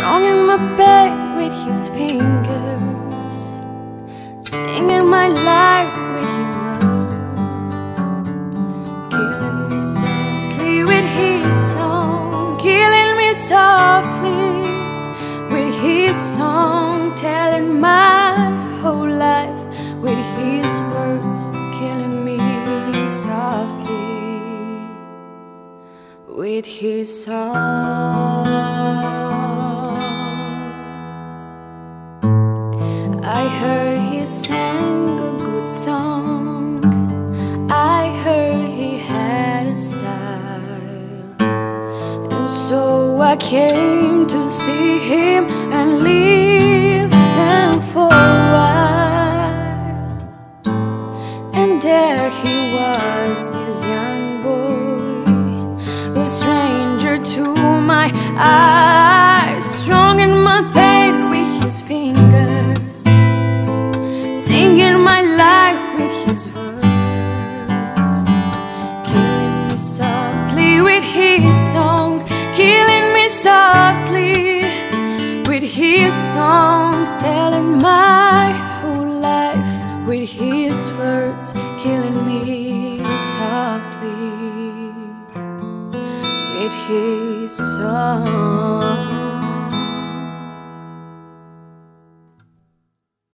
Strong my back with his fingers, singing my life with his words, killing me softly with his song, killing me softly with his song, telling my whole life with his words, killing me softly with his song. I heard he sang a good song, I heard he had a style, and so I came to see him and listen for a while. And there he was, this young boy, a stranger to my eyes, strong in my pain with his fingers, singing my life with his words, killing me softly with his song, killing me softly with his song, telling my whole life with his words, killing me softly with his song.